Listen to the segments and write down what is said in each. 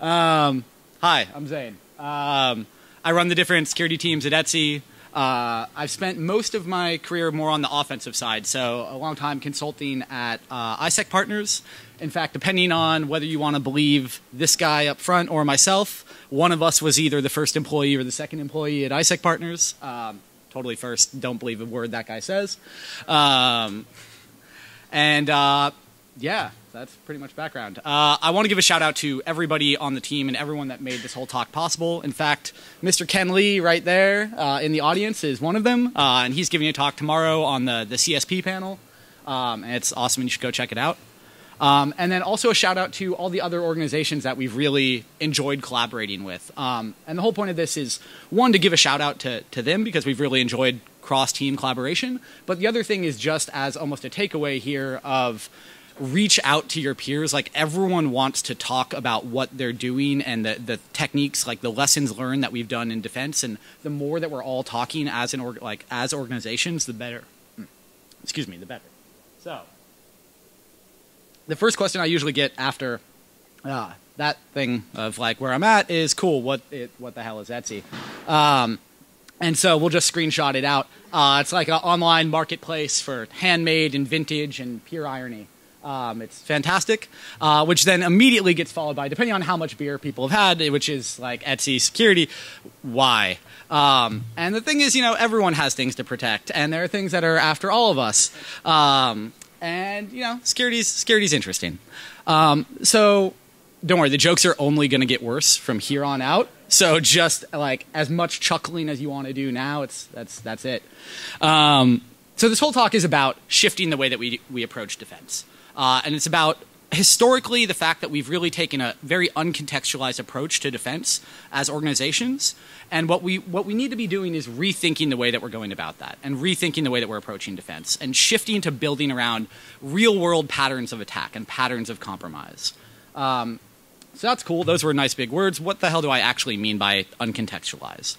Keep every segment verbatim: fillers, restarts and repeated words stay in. Um, hi, I'm Zane. Um, I run the different security teams at Etsy. Uh, I've spent most of my career more on the offensive side, so a long time consulting at uh, I S E C Partners. In fact, depending on whether you want to believe this guy up front or myself, one of us was either the first employee or the second employee at I S E C Partners. Um, totally first, don't believe a word that guy says. Um, and uh, yeah, that's pretty much background. Uh, I want to give a shout out to everybody on the team and everyone that made this whole talk possible. In fact, Mister Ken Lee right there uh, in the audience is one of them, uh, and he's giving a talk tomorrow on the, the C S P panel. Um, and it's awesome, and you should go check it out. Um, and then also a shout out to all the other organizations that we've really enjoyed collaborating with. Um, and the whole point of this is, one, to give a shout out to, to them because we've really enjoyed cross-team collaboration. But the other thing is just as almost a takeaway here of reach out to your peers. Like, everyone wants to talk about what they're doing and the, the techniques, like the lessons learned that we've done in defense. And the more that we're all talking as an org like as organizations, the better. Excuse me, the better. So the first question I usually get after uh, that thing of like where I'm at is, cool, what it, what the hell is Etsy? Um, and so we'll just screenshot it out. Uh, it's like an online marketplace for handmade and vintage and pure irony. Um, it's fantastic, uh, which then immediately gets followed by, depending on how much beer people have had, which is like Etsy security, why? Um, and the thing is, you know, everyone has things to protect, and there are things that are after all of us. Um, And, you know, security's, security's interesting. Um, so don't worry, the jokes are only going to get worse from here on out. So just like as much chuckling as you want to do now, it's, that's, that's it. Um, so this whole talk is about shifting the way that we, we approach defense. Uh, and it's about historically the fact that we've really taken a very uncontextualized approach to defense as organizations. And what we, what we need to be doing is rethinking the way that we're going about that and rethinking the way that we're approaching defense and shifting to building around real-world patterns of attack and patterns of compromise. Um, so that's cool. Those were nice big words. What the hell do I actually mean by uncontextualized?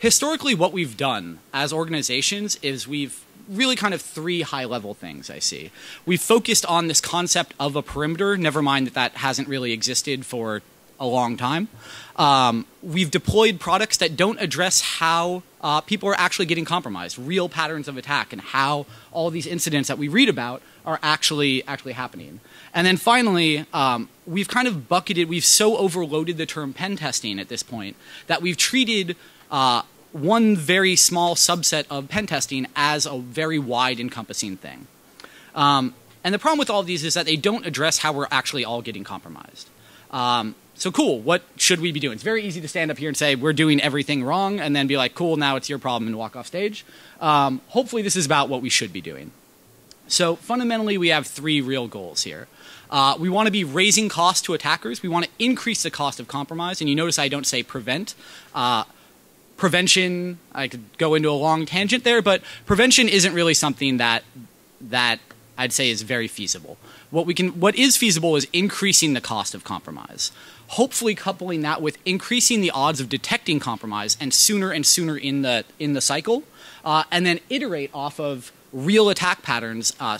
Historically, what we've done as organizations is we've really kind of three high-level things I see. We've focused on this concept of a perimeter, never mind that that hasn't really existed for a long time. Um, we've deployed products that don't address how uh, people are actually getting compromised, real patterns of attack, and how all these incidents that we read about are actually actually happening. And then finally, um, we've kind of bucketed, we've so overloaded the term pen testing at this point that we've treated uh, one very small subset of pen testing as a very wide encompassing thing. Um, and the problem with all of these is that they don't address how we're actually all getting compromised. Um, so cool, what should we be doing? It's very easy to stand up here and say, we're doing everything wrong, and then be like, cool, now it's your problem, and walk off stage. Um, hopefully this is about what we should be doing. So fundamentally, we have three real goals here. Uh, we want to be raising costs to attackers. We want to increase the cost of compromise, and you notice I don't say prevent. Uh, Prevention, I could go into a long tangent there, but prevention isn't really something that that I'd say is very feasible. What we can, what is feasible is increasing the cost of compromise. Hopefully coupling that with increasing the odds of detecting compromise and sooner and sooner in the, in the cycle, uh, and then iterate off of real attack patterns uh,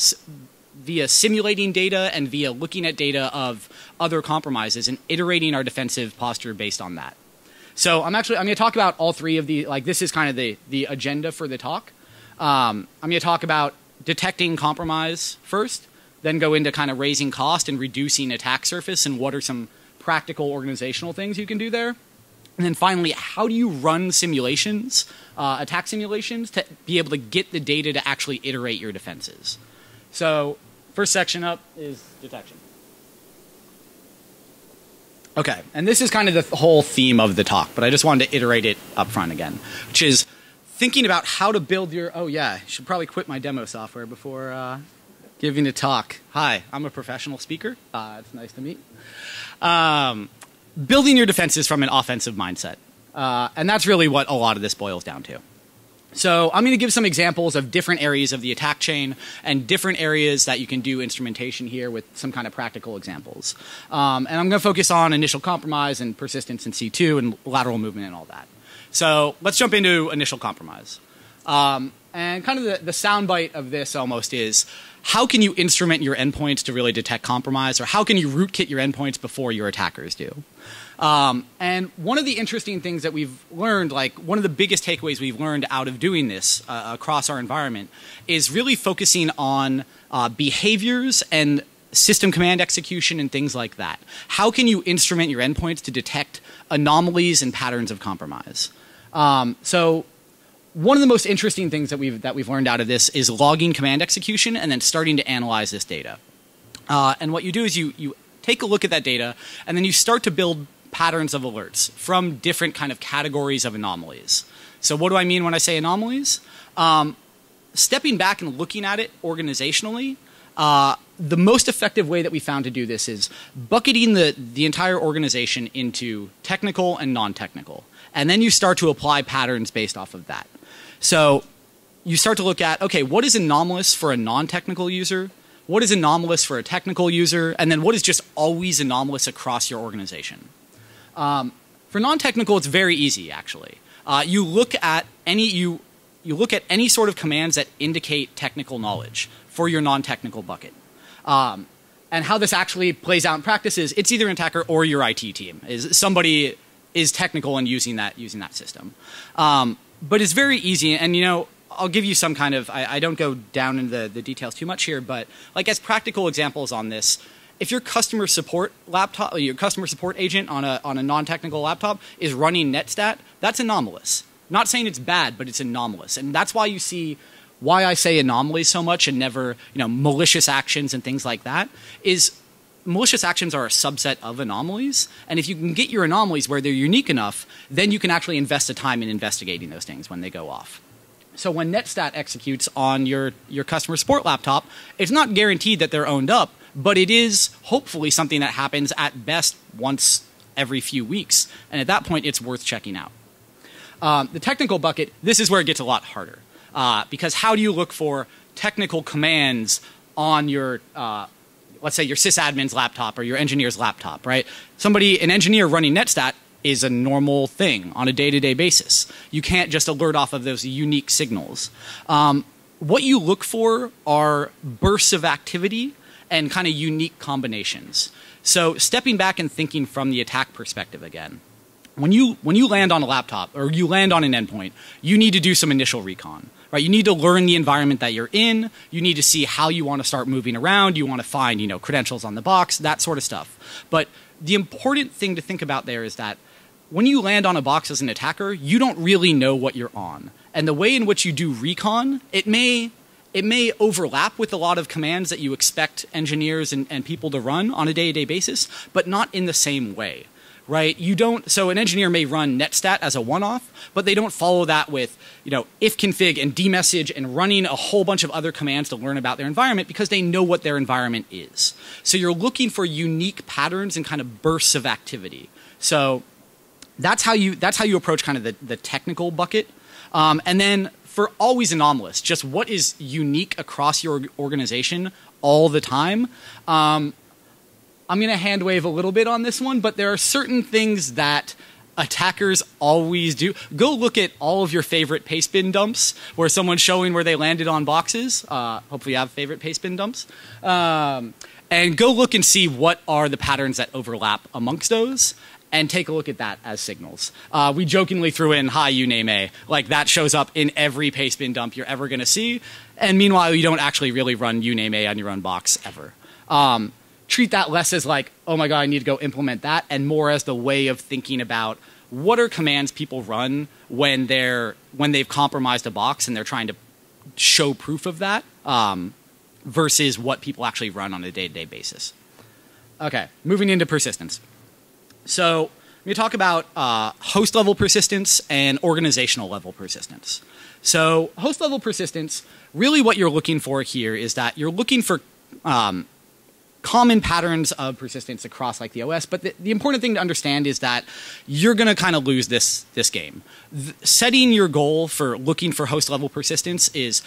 via simulating data and via looking at data of other compromises and iterating our defensive posture based on that. So I'm actually, I'm going to talk about all three of the, like this is kind of the, the agenda for the talk. Um, I'm going to talk about detecting compromise first, then go into kind of raising cost and reducing attack surface and what are some practical organizational things you can do there. And then finally, how do you run simulations, uh, attack simulations, to be able to get the data to actually iterate your defenses. So first section up is detection. Okay, and this is kind of the whole theme of the talk, but I just wanted to iterate it up front again, which is thinking about how to build your, oh yeah, I should probably quit my demo software before uh, giving a talk. Hi, I'm a professional speaker. Uh, it's nice to meet. Um, building your defenses from an offensive mindset, uh, and that's really what a lot of this boils down to. So I'm going to give some examples of different areas of the attack chain and different areas that you can do instrumentation here with some kind of practical examples. Um, and I'm going to focus on initial compromise and persistence in C two and lateral movement and all that. So let's jump into initial compromise. Um, And kind of the, the soundbite of this almost is, how can you instrument your endpoints to really detect compromise, or how can you rootkit your endpoints before your attackers do? Um, and one of the interesting things that we've learned, like one of the biggest takeaways we've learned out of doing this uh, across our environment, is really focusing on uh, behaviors and system command execution and things like that. How can you instrument your endpoints to detect anomalies and patterns of compromise? Um, so one of the most interesting things that we've, that we've learned out of this is logging command execution and then starting to analyze this data. Uh, and what you do is you, you take a look at that data, and then you start to build patterns of alerts from different kind of categories of anomalies. So what do I mean when I say anomalies? Um, stepping back and looking at it organizationally, uh, the most effective way that we found to do this is bucketing the, the entire organization into technical and non-technical. And then you start to apply patterns based off of that. So you start to look at, okay, what is anomalous for a non-technical user? What is anomalous for a technical user? And then what is just always anomalous across your organization? Um, for non-technical, it's very easy, actually. Uh, you look at any, you, you look at any sort of commands that indicate technical knowledge for your non-technical bucket. Um, and how this actually plays out in practice is it's either an attacker or your I T team. Is somebody is technical and using that, using that system. Um, but it's very easy, and you know, I'll give you some kind of, I, I don't go down into the, the details too much here, but like as practical examples on this, if your customer support laptop, or your customer support agent on a, on a non-technical laptop is running Netstat, that's anomalous. Not saying it's bad, but it's anomalous, and that's why you see why I say anomalies so much and never, you know, malicious actions and things like that is malicious actions are a subset of anomalies. And if you can get your anomalies where they're unique enough, then you can actually invest the time in investigating those things when they go off. So when Netstat executes on your, your customer support laptop, it's not guaranteed that they're owned up, but it is hopefully something that happens at best once every few weeks. And at that point, it's worth checking out. Um, the technical bucket, this is where it gets a lot harder. Uh, because how do you look for technical commands on your, uh, let's say your sysadmin's laptop or your engineer's laptop, right? Somebody, an engineer running Netstat is a normal thing on a day-to-day basis. You can't just alert off of those unique signals. Um, what you look for are bursts of activity and kind of unique combinations. So stepping back and thinking from the attack perspective again. When you, when you land on a laptop or you land on an endpoint, you need to do some initial recon, right? You need to learn the environment that you're in. You need to see how you want to start moving around. You want to find, you know, credentials on the box, that sort of stuff. But the important thing to think about there is that when you land on a box as an attacker, you don't really know what you're on. And the way in which you do recon, it may, it may overlap with a lot of commands that you expect engineers and, and people to run on a day-to-day basis, but not in the same way. Right? You don't, so an engineer may run Netstat as a one-off, but they don't follow that with, you know, ifconfig and dmessage and running a whole bunch of other commands to learn about their environment because they know what their environment is. So you're looking for unique patterns and kind of bursts of activity. So that's how you, that's how you approach kind of the, the technical bucket. Um, and then for always anomalous, just what is unique across your organization all the time. Um, I'm going to hand wave a little bit on this one, but there are certain things that attackers always do. Go look at all of your favorite paste bin dumps where someone's showing where they landed on boxes. Uh, hopefully you have favorite paste bin dumps. Um, and go look and see what are the patterns that overlap amongst those and take a look at that as signals. Uh, we jokingly threw in, hi, you name A. Like that shows up in every paste bin dump you're ever going to see. And meanwhile, you don't actually really run you name A on your own box ever. Um, Treat that less as like, oh my God, I need to go implement that, and more as the way of thinking about what are commands people run when they're when they've compromised a box and they're trying to show proof of that um, versus what people actually run on a day-to-day basis. Okay, moving into persistence. So I'm going to talk about uh, host-level persistence and organizational-level persistence. So host-level persistence, really what you're looking for here is that you're looking for um, common patterns of persistence across like the O S, but the, the important thing to understand is that you're going to kind of lose this, this game. Th- setting your goal for looking for host level persistence is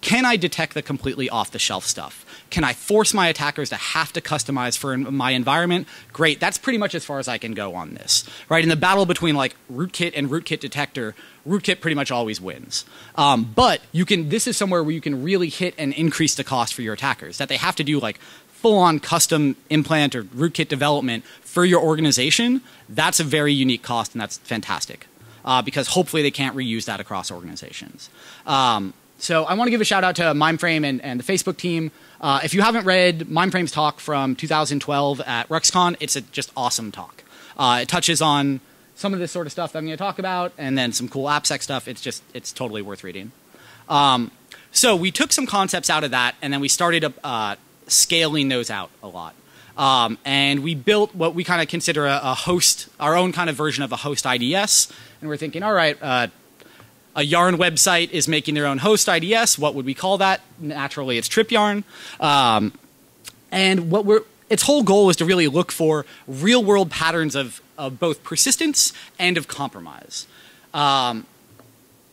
Can I detect the completely off-the-shelf stuff? Can I force my attackers to have to customize for my environment? Great, that's pretty much as far as I can go on this, right? In the battle between like rootkit and rootkit detector, rootkit pretty much always wins. Um, but you can, this is somewhere where you can really hit and increase the cost for your attackers, that they have to do like full-on custom implant or rootkit development for your organization. That's a very unique cost, and that's fantastic uh, because hopefully they can't reuse that across organizations. Um, So I want to give a shout out to Mimeframe and, and the Facebook team. Uh, if you haven't read Mimeframe's talk from two thousand twelve at RuxCon, it's a just awesome talk. Uh, it touches on some of this sort of stuff that I'm going to talk about, and then some cool AppSec stuff. It's just, it's totally worth reading. Um, so we took some concepts out of that, and then we started uh, scaling those out a lot. Um, and we built what we kind of consider a, a host, our own kind of version of a host I D S. And we're thinking, all right, uh, a Yarn website is making their own host I D S. What would we call that? Naturally, it's TripYarn. Um, and what we're, its whole goal is to really look for real-world patterns of, of both persistence and of compromise. Um,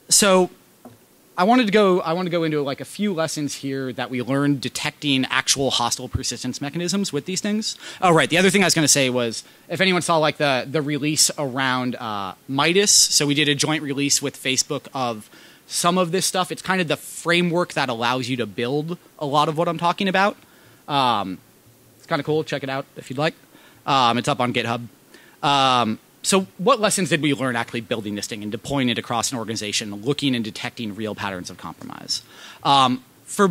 so I wanted to go, I want to go into like a few lessons here that we learned detecting actual hostile persistence mechanisms with these things. Oh, right. The other thing I was going to say was, if anyone saw like the, the release around uh, Midas, so we did a joint release with Facebook of some of this stuff. It's kind of the framework that allows you to build a lot of what I'm talking about. Um, it's kind of cool. Check it out if you'd like. Um, it's up on GitHub. Um, So what lessons did we learn actually building this thing and deploying it across an organization, looking and detecting real patterns of compromise? Um, for,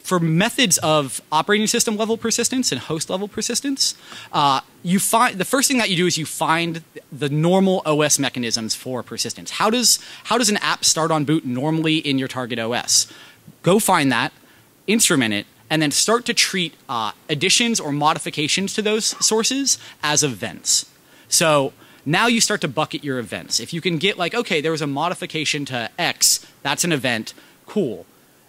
for methods of operating system level persistence and host level persistence, uh, you find, the first thing that you do is you find the normal O S mechanisms for persistence. How does, how does an app start on boot normally in your target O S? Go find that, instrument it, and then start to treat uh, additions or modifications to those sources as events. So now you start to bucket your events. If you can get like, okay, there was a modification to X, that's an event, cool.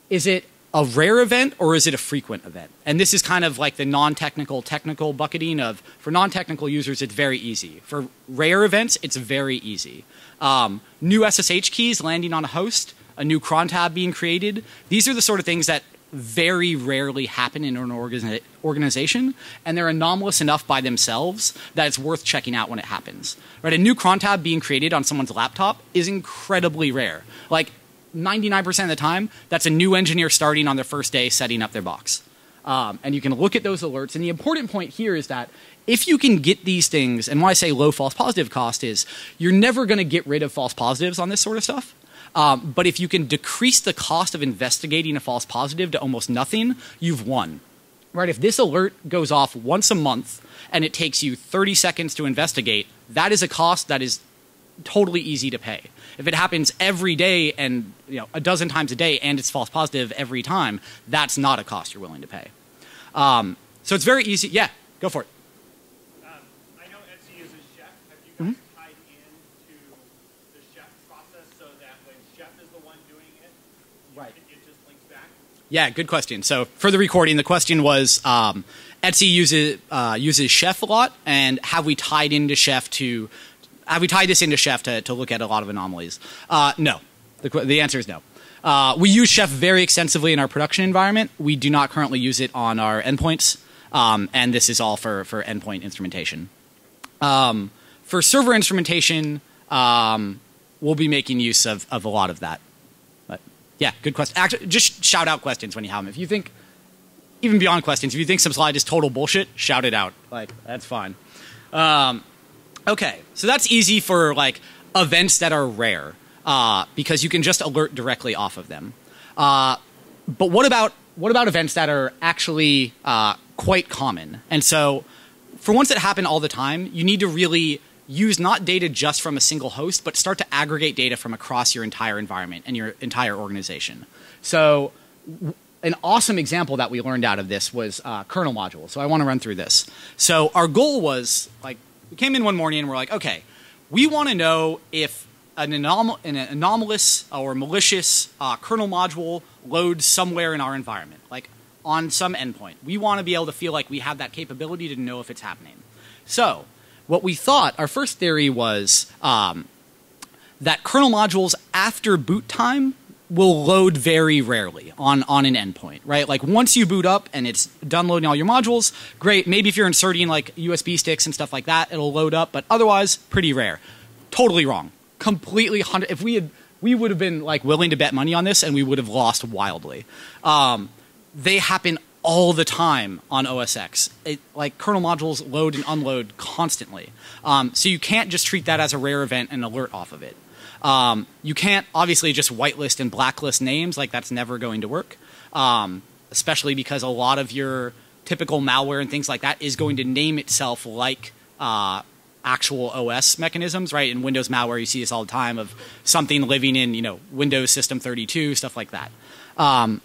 Is it a rare event or is it a frequent event? And this is kind of like the non-technical, technical bucketing of, for non-technical users, it's very easy. For rare events, it's very easy. Um, new S S H keys landing on a host, a new cron tab being created. These are the sort of things that very rarely happen in an organi organization, and they're anomalous enough by themselves that it's worth checking out when it happens. Right? A new cron tab being created on someone's laptop is incredibly rare. Like ninety-nine percent of the time, that's a new engineer starting on their first day setting up their box. Um, and you can look at those alerts. And the important point here is that if you can get these things, and why I say low false positive cost is you're never going to get rid of false positives on this sort of stuff. Um, but if you can decrease the cost of investigating a false positive to almost nothing, you've won. Right? If this alert goes off once a month and it takes you thirty seconds to investigate, that is a cost that is totally easy to pay. If it happens every day and you know, a dozen times a day and it's false positive every time, that's not a cost you're willing to pay. Um, so it's very easy. Yeah, go for it. Um, I know Etsy uses Chef. Have you guys mm-hmm. Yeah, good question. So for the recording, the question was um, Etsy uses uh, uses Chef a lot, and have we tied into Chef to have we tied this into Chef to, to look at a lot of anomalies? Uh, no, the the answer is no. Uh, we use Chef very extensively in our production environment. We do not currently use it on our endpoints, um, and this is all for for endpoint instrumentation. Um, for server instrumentation, um, we'll be making use of of a lot of that. Yeah, good question. Actually, just shout out questions when you have them. If you think, even beyond questions, if you think some slide is total bullshit, shout it out. Like, that's fine. Um, okay, so that's easy for, like, events that are rare uh, because you can just alert directly off of them. Uh, but what about, what about events that are actually uh, quite common? And so for ones that happen all the time, you need to really use not data just from a single host, but start to aggregate data from across your entire environment and your entire organization. So an awesome example that we learned out of this was uh, kernel module. So I want to run through this. So our goal was, like, we came in one morning and we're like, okay, we want to know if an, anom an anomalous or malicious uh, kernel module loads somewhere in our environment, like on some endpoint. We want to be able to feel like we have that capability to know if it's happening. So what we thought, our first theory was um, that kernel modules after boot time will load very rarely on, on an endpoint, right? Like once you boot up and it's done loading all your modules, great. Maybe if you're inserting like U S B sticks and stuff like that, it'll load up, but otherwise pretty rare. Totally wrong. Completely, if we had, we would have been like willing to bet money on this and we would have lost wildly. Um, they happen all the time on O S X. It, like kernel modules load and unload constantly. Um, so you can't just treat that as a rare event and alert off of it. Um, you can't obviously just whitelist and blacklist names, like that's never going to work, um, especially because a lot of your typical malware and things like that is going to name itself like uh, actual O S mechanisms, right? In Windows malware, you see this all the time of something living in, you know, Windows System thirty-two, stuff like that. Um,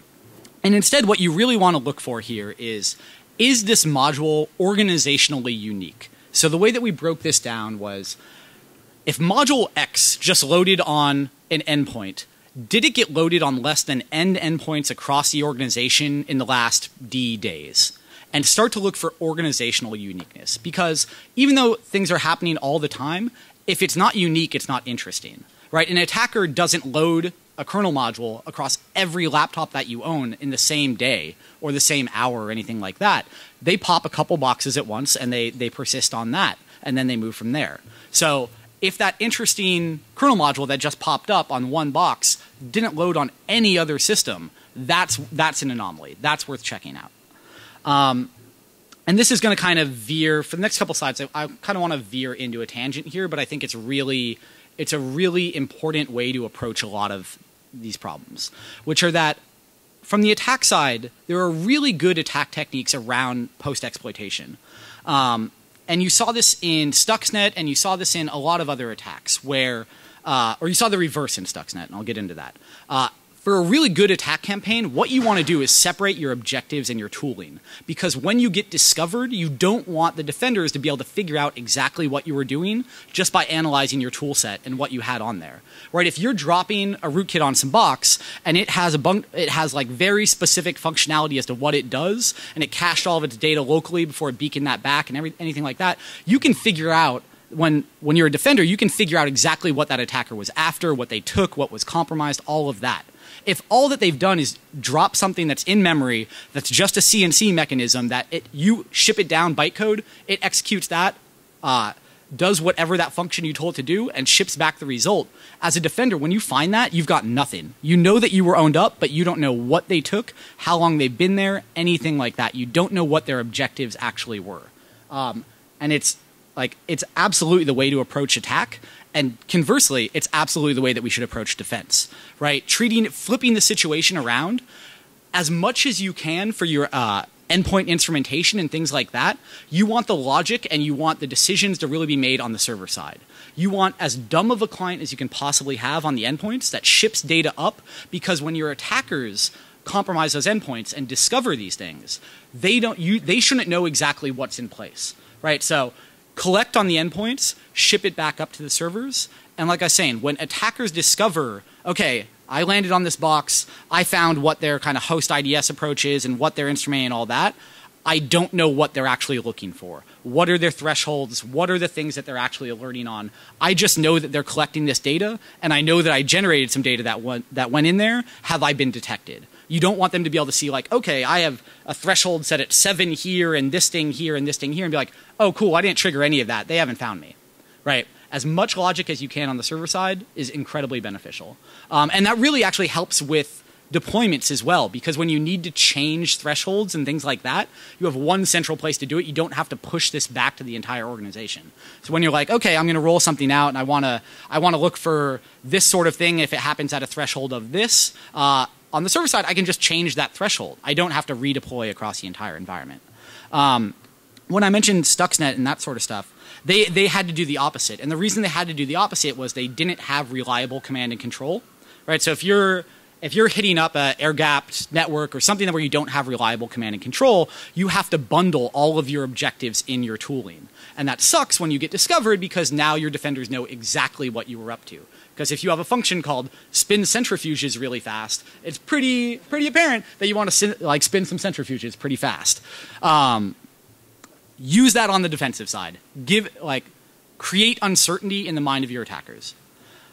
and instead, what you really want to look for here is, is this module organizationally unique? So the way that we broke this down was, if module X just loaded on an endpoint, did it get loaded on less than n endpoints across the organization in the last D days? And start to look for organizational uniqueness. Because even though things are happening all the time, if it's not unique, it's not interesting, right? An attacker doesn't load a kernel module across every laptop that you own in the same day or the same hour or anything like that. They pop a couple boxes at once and they, they persist on that. And then they move from there. So if that interesting kernel module that just popped up on one box didn't load on any other system, that's, that's an anomaly. That's worth checking out. Um, and this is going to kind of veer, for the next couple slides, I, I kind of want to veer into a tangent here, but I think it's really, it's a really important way to approach a lot of these problems, which are that from the attack side, there are really good attack techniques around post-exploitation. Um, And you saw this in Stuxnet, and you saw this in a lot of other attacks where, uh, or you saw the reverse in Stuxnet, and I'll get into that. Uh, for a really good attack campaign, what you want to do is separate your objectives and your tooling. Because when you get discovered, you don't want the defenders to be able to figure out exactly what you were doing just by analyzing your tool set and what you had on there, right? If you're dropping a rootkit on some box and it has a bun it has like very specific functionality as to what it does, and it cached all of its data locally before it beaconed that back and every anything like that, you can figure out. When, when you're a defender, you can figure out exactly what that attacker was after, what they took, what was compromised, all of that. If all that they've done is drop something that's in memory, that's just a C N C mechanism that it, you ship it down bytecode, it executes that, uh, does whatever that function you told it to do, and ships back the result. As a defender, when you find that, you've got nothing. You know that you were owned up, but you don't know what they took, how long they've been there, anything like that. You don't know what their objectives actually were. Um, and it's Like, it's absolutely the way to approach attack, and conversely, it's absolutely the way that we should approach defense, right? Treating, flipping the situation around as much as you can for your uh, endpoint instrumentation and things like that. You want the logic and you want the decisions to really be made on the server side. You want as dumb of a client as you can possibly have on the endpoints that ships data up, because when your attackers compromise those endpoints and discover these things, they don't, you, they shouldn't know exactly what's in place, right? So collect on the endpoints, ship it back up to the servers, and like I was saying, when attackers discover, okay, I landed on this box, I found what their kind of host I D S approach is and what their instrument and all that, I don't know what they're actually looking for. What are their thresholds? What are the things that they're actually alerting on? I just know that they're collecting this data, and I know that I generated some data that went, that went in there. Have I been detected? You don't want them to be able to see like, okay, I have a threshold set at seven here and this thing here and this thing here, and be like, oh, cool, I didn't trigger any of that. They haven't found me, right? As much logic as you can on the server side is incredibly beneficial. Um, and that really actually helps with deployments as well, because when you need to change thresholds and things like that, you have one central place to do it. You don't have to push this back to the entire organization. So when you're like, okay, I'm going to roll something out and I want to I want to look for this sort of thing if it happens at a threshold of this, uh, on the server side, I can just change that threshold. I don't have to redeploy across the entire environment. Um, when I mentioned Stuxnet and that sort of stuff, they, they had to do the opposite. And the reason they had to do the opposite was they didn't have reliable command and control, right? So if you're, if you're hitting up an air-gapped network or something where you don't have reliable command and control, you have to bundle all of your objectives in your tooling. And that sucks when you get discovered, because now your defenders know exactly what you were up to. Because if you have a function called spin centrifuges really fast, it's pretty pretty apparent that you want to like spin some centrifuges pretty fast. Um, use that on the defensive side. Give like create uncertainty in the mind of your attackers.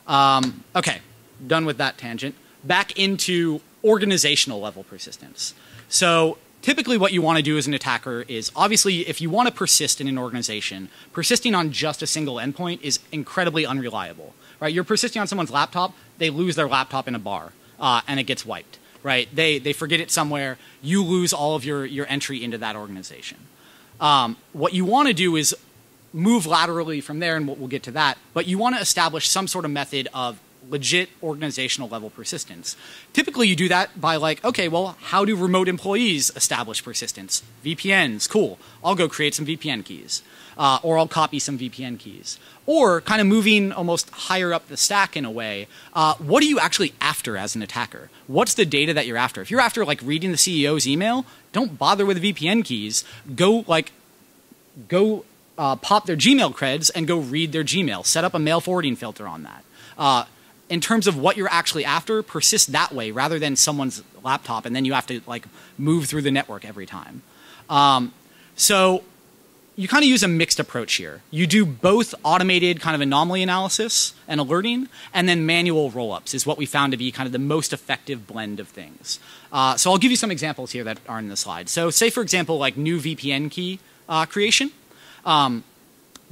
Um, okay, done with that tangent. back into organizational level persistence. So typically what you want to do as an attacker is, obviously, if you want to persist in an organization, persisting on just a single endpoint is incredibly unreliable, right? You're persisting on someone's laptop, they lose their laptop in a bar, uh, and it gets wiped, right? They, they forget it somewhere, you lose all of your, your entry into that organization. Um, what you want to do is move laterally from there, and we'll get to that, but you want to establish some sort of method of legit organizational level persistence. Typically you do that by like, okay, well, how do remote employees establish persistence? V P Ns, cool. I'll go create some V P N keys, uh, or I'll copy some V P N keys. Or kind of moving almost higher up the stack in a way, uh, what are you actually after as an attacker? What's the data that you're after? If you're after like reading the C E O's email, don't bother with V P N keys. Go like, go uh, pop their Gmail creds and go read their Gmail. Set up a mail forwarding filter on that. Uh, In terms of what you're actually after, persist that way rather than someone's laptop, and then you have to like move through the network every time. Um, so you kind of use a mixed approach here. You do both automated kind of anomaly analysis and alerting, and then manual roll-ups is what we found to be kind of the most effective blend of things. Uh, so I'll give you some examples here that are in the slide. So say, for example, like new V P N key uh, creation. Um,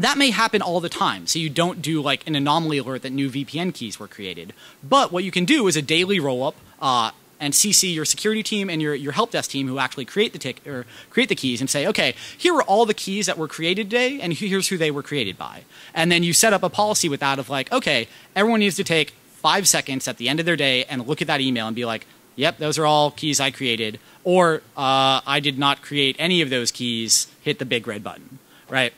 That may happen all the time, so you don't do like an anomaly alert that new V P N keys were created. But what you can do is a daily roll-up uh, and C C your security team and your, your help desk team who actually create the tick or create the keys and say, okay, here are all the keys that were created today, and here's who they were created by. And then you set up a policy with that of like, okay, everyone needs to take five seconds at the end of their day and look at that email and be like, yep, those are all keys I created, or uh, I did not create any of those keys, hit the big red button, right?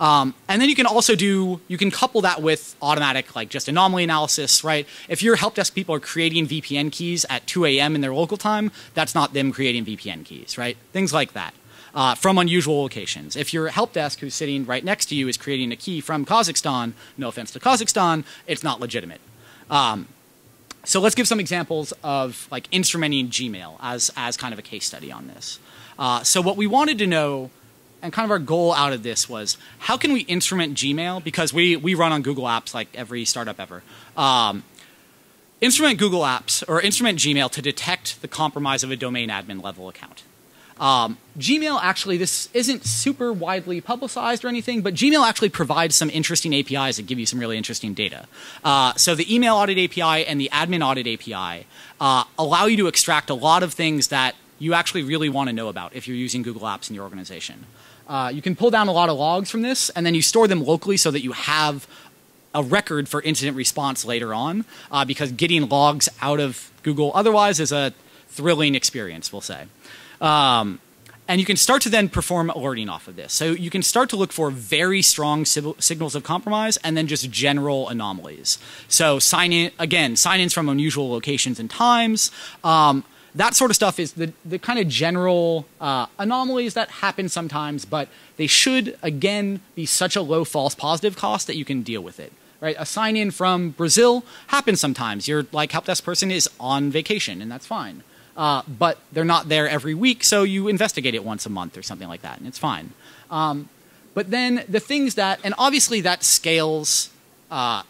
Um, and then you can also do, you can couple that with automatic, like just anomaly analysis, right? If your help desk people are creating V P N keys at two A M in their local time, that's not them creating V P N keys, right? Things like that uh, from unusual locations. If your help desk who's sitting right next to you is creating a key from Kazakhstan, no offense to Kazakhstan, it's not legitimate. Um, so let's give some examples of like instrumenting Gmail as, as kind of a case study on this. Uh, so what we wanted to know, and kind of our goal out of this was, how can we instrument Gmail? Because we, we run on Google Apps like every startup ever. Um, instrument Google Apps or instrument Gmail to detect the compromise of a domain admin level account. Um, Gmail actually, this isn't super widely publicized or anything, but Gmail actually provides some interesting A P Is that give you some really interesting data. Uh, so the email audit A P I and the admin audit A P I uh, allow you to extract a lot of things that you actually really want to know about if you're using Google Apps in your organization. Uh, you can pull down a lot of logs from this, and then you store them locally so that you have a record for incident response later on, uh, because getting logs out of Google otherwise is a thrilling experience, we'll say. Um, and you can start to then perform alerting off of this. So you can start to look for very strong signals of compromise and then just general anomalies. So sign in, again, sign-ins from unusual locations and times. Um, That sort of stuff is the, the kind of general uh, anomalies that happen sometimes, but they should, again, be such a low false positive cost that you can deal with it, right? A sign-in from Brazil happens sometimes. Your like, help desk person is on vacation, and that's fine. Uh, but they're not there every week, so you investigate it once a month or something like that, and it's fine. Um, but then the things that, and obviously that scales uh,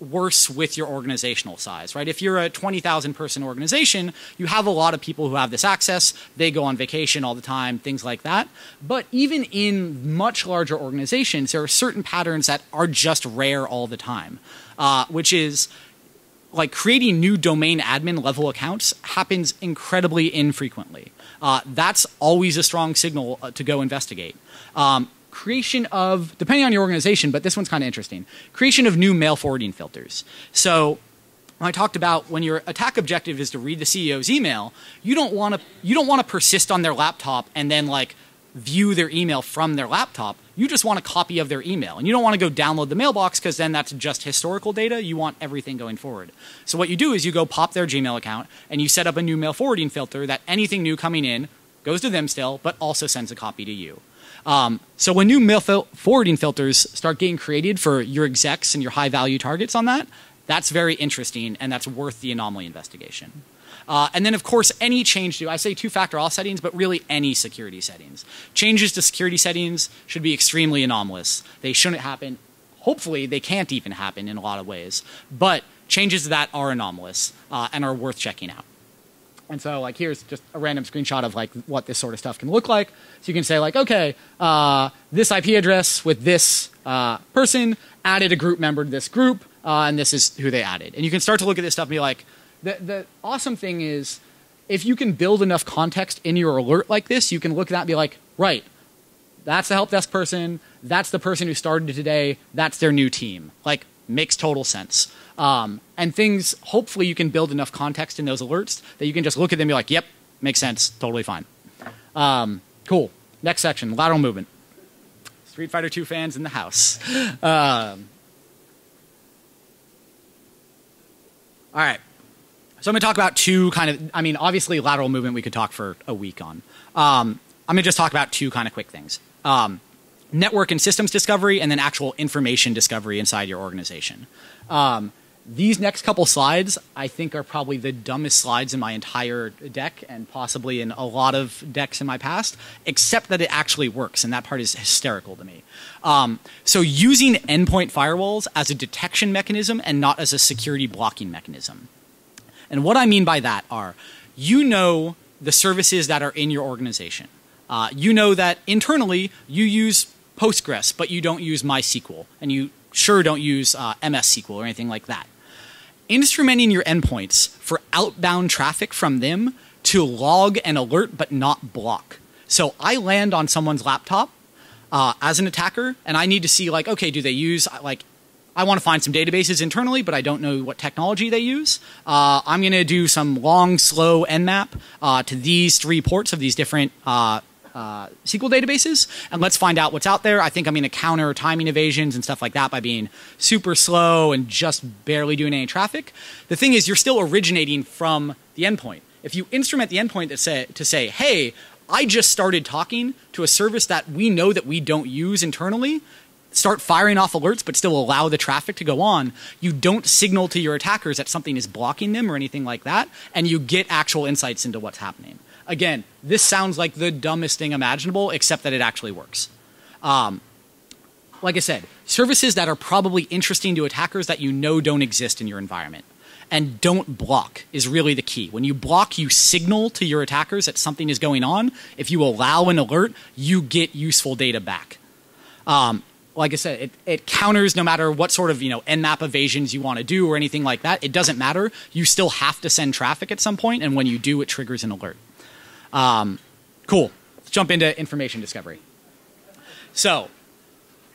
worse with your organizational size, right? If you're a twenty thousand person organization, you have a lot of people who have this access. They go on vacation all the time, things like that. But even in much larger organizations, there are certain patterns that are just rare all the time, uh, which is like creating new domain admin level accounts happens incredibly infrequently. Uh, that's always a strong signal to go investigate. Um, Creation of, depending on your organization, but this one's kind of interesting, creation of new mail forwarding filters. So I talked about when your attack objective is to read the C E O's email, you don't want to you don't want to persist on their laptop and then like view their email from their laptop. You just want a copy of their email, and you don't want to go download the mailbox because then that's just historical data. You want everything going forward. So what you do is you go pop their Gmail account and you set up a new mail forwarding filter that anything new coming in goes to them still, but also sends a copy to you. Um, so when new mail fil- forwarding filters start getting created for your execs and your high-value targets on that, that's very interesting, and that's worth the anomaly investigation. Uh, and then, of course, any change to, I say two-factor auth settings, but really any security settings. Changes to security settings should be extremely anomalous. They shouldn't happen hopefully they can't even happen in a lot of ways, but changes that are anomalous uh, and are worth checking out. And so like here's just a random screenshot of like what this sort of stuff can look like. So you can say like, okay, uh, this I P address with this uh, person added a group member to this group, uh, and this is who they added. And you can start to look at this stuff and be like, the, the awesome thing is if you can build enough context in your alert like this, you can look at that and be like, right, that's the help desk person, that's the person who started today, that's their new team. Like, makes total sense. Um, and things, hopefully you can build enough context in those alerts that you can just look at them and be like, yep, makes sense, totally fine. Um, cool, next section, lateral movement. Street Fighter two fans in the house. Um, all right, so I'm gonna talk about two kind of, I mean, obviously lateral movement we could talk for a week on. Um, I'm gonna just talk about two kind of quick things. Um, network and systems discovery, and then actual information discovery inside your organization. Um, these next couple slides, I think, are probably the dumbest slides in my entire deck, and possibly in a lot of decks in my past, except that it actually works, and that part is hysterical to me. Um, so using endpoint firewalls as a detection mechanism and not as a security blocking mechanism. And what I mean by that are, you know the services that are in your organization. Uh, you know that internally you use Postgres, but you don't use MySQL, and you sure don't use uh, M S S Q L or anything like that. Instrumenting your endpoints for outbound traffic from them to log and alert but not block. So I land on someone's laptop uh, as an attacker, and I need to see like, okay, do they use, like, I want to find some databases internally, but I don't know what technology they use. Uh, I'm going to do some long, slow N map uh, to these three ports of these different uh, uh, S Q L databases, and let's find out what's out there. I think I'm going to counter timing evasions and stuff like that by being super slow and just barely doing any traffic. The thing is, you're still originating from the endpoint. If you instrument the endpoint that say, to say, hey, I just started talking to a service that we know that we don't use internally, start firing off alerts but still allow the traffic to go on, you don't signal to your attackers that something is blocking them or anything like that, and you get actual insights into what's happening. Again, this sounds like the dumbest thing imaginable, except that it actually works. Um, like I said, services that are probably interesting to attackers that you know don't exist in your environment. And don't block is really the key. When you block, you signal to your attackers that something is going on. If you allow an alert, you get useful data back. Um, Like I said, it, it counters no matter what sort of, you know, N map evasions you want to do or anything like that. It doesn't matter. You still have to send traffic at some point, and when you do, it triggers an alert. Um, cool. Let's jump into information discovery. So,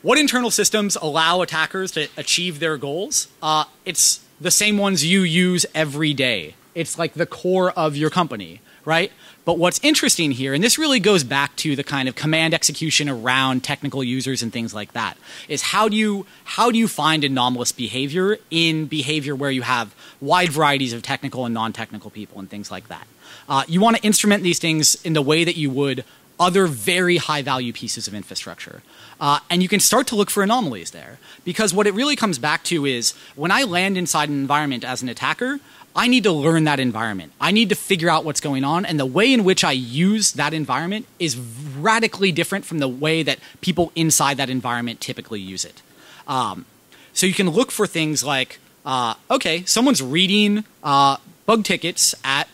what internal systems allow attackers to achieve their goals? Uh, it's the same ones you use every day. It's like the core of your company, right? But what's interesting here, and this really goes back to the kind of command execution around technical users and things like that, is how do you, how do you find anomalous behavior in behavior where you have wide varieties of technical and non-technical people and things like that. Uh, you want to instrument these things in the way that you would other very high-value pieces of infrastructure. Uh, and you can start to look for anomalies there. Because what it really comes back to is, when I land inside an environment as an attacker, I need to learn that environment. I need to figure out what's going on, and the way in which I use that environment is radically different from the way that people inside that environment typically use it. Um, so you can look for things like, uh, okay, someone's reading uh, bug tickets at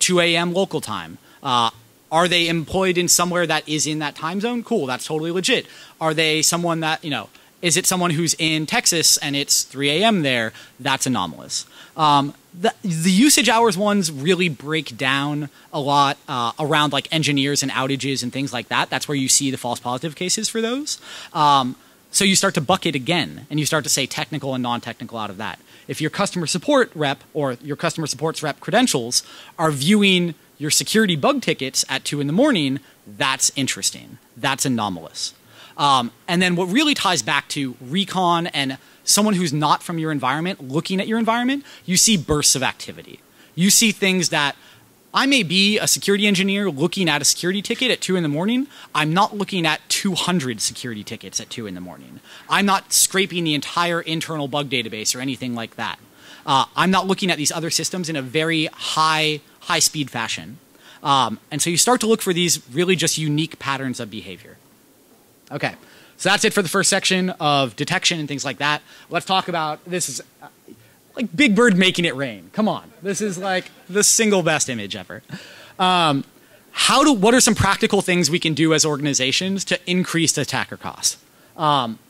two A M local time. Uh, are they employed in somewhere that is in that time zone? Cool, that's totally legit. Are they someone that, you know, is it someone who's in Texas and it's three A M there? That's anomalous. Um, the, the usage hours ones really break down a lot uh, around like engineers and outages and things like that. That's where you see the false positive cases for those. Um, so you start to bucket again, and you start to say technical and non-technical out of that. If your customer support rep or your customer support's rep credentials are viewing your security bug tickets at two in the morning, that's interesting. That's anomalous. Um, and then what really ties back to recon and someone who's not from your environment looking at your environment, you see bursts of activity. You see things that I may be a security engineer looking at a security ticket at two in the morning. I'm not looking at two hundred security tickets at two in the morning. I'm not scraping the entire internal bug database or anything like that. Uh, I'm not looking at these other systems in a very high, high-speed fashion. Um, and so you start to look for these really just unique patterns of behavior. Okay, So that's it for the first section of detection and things like that. Let's talk about, this is like Big Bird making it rain. Come on. This is like the single best image ever. Um, how do, what are some practical things we can do as organizations to increase attacker costs? Um,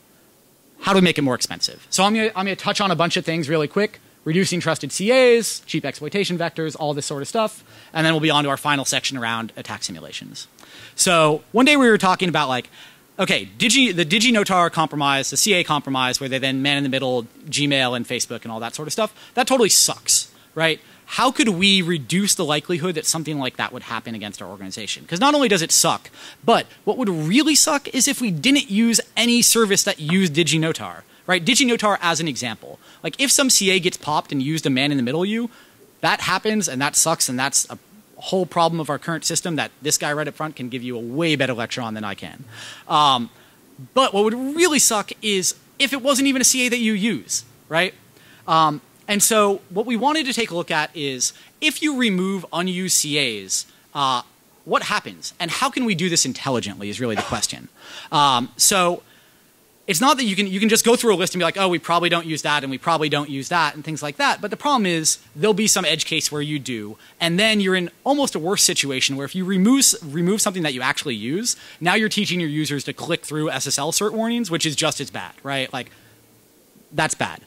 how do we make it more expensive? So I'm gonna, I'm gonna touch on a bunch of things really quick. Reducing trusted C As, cheap exploitation vectors, all this sort of stuff. And then we'll be on to our final section around attack simulations. So one day we were talking about like, okay, Digi, the DigiNotar compromise, the C A compromise, where they then man in the middle Gmail and Facebook and all that sort of stuff, that totally sucks, right? How could we reduce the likelihood that something like that would happen against our organization? Because not only does it suck, but what would really suck is if we didn't use any service that used DigiNotar, right? DigiNotar as an example. Like if some C A gets popped and used a man in the middle of you, that happens and that sucks, and that's a whole problem of our current system that this guy right up front can give you a way better lecture on than I can. Um, but what would really suck is if it wasn't even a C A that you use, right? Um, and so what we wanted to take a look at is if you remove unused C As, uh, what happens? And how can we do this intelligently is really the question. Um, so it's not that you can, you can just go through a list and be like, oh, we probably don't use that and we probably don't use that and things like that. But the problem is there'll be some edge case where you do. And then you're in almost a worse situation where if you remove, remove something that you actually use, now you're teaching your users to click through S S L cert warnings, which is just as bad, right? Like that's bad.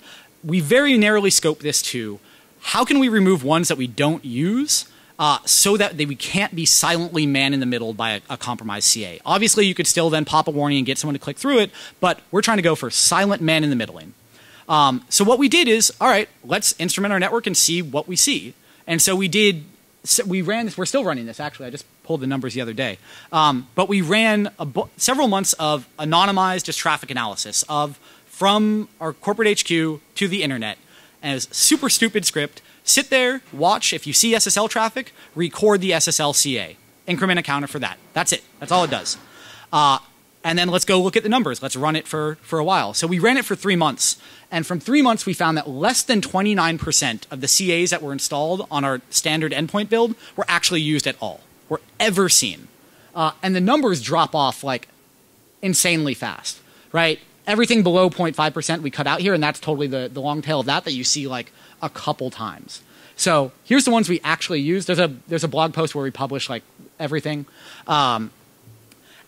We very narrowly scope this to how can we remove ones that we don't use Uh, so that they, we can't be silently man in the middle by a, a compromised C A. Obviously, you could still then pop a warning and get someone to click through it, but we're trying to go for silent man in the middling. Um, so what we did is, all right, let's instrument our network and see what we see. And so we did, so we ran this, we're still running this actually, I just pulled the numbers the other day. Um, but we ran a, several months of anonymized just traffic analysis of from our corporate H Q to the internet as super stupid script. Sit there, watch. If you see S S L traffic, record the S S L C A. Increment a counter for that. That's it. That's all it does. Uh, and then let's go look at the numbers. Let's run it for, for a while. So we ran it for three months. And from three months, we found that less than twenty-nine percent of the C As that were installed on our standard endpoint build were actually used at all, were ever seen. Uh, and the numbers drop off like insanely fast, right? Everything below zero point five percent we cut out here, and that's totally the, the long tail of that that you see like a couple times. So here's the ones we actually use. There's a, there's a blog post where we publish like everything. Um,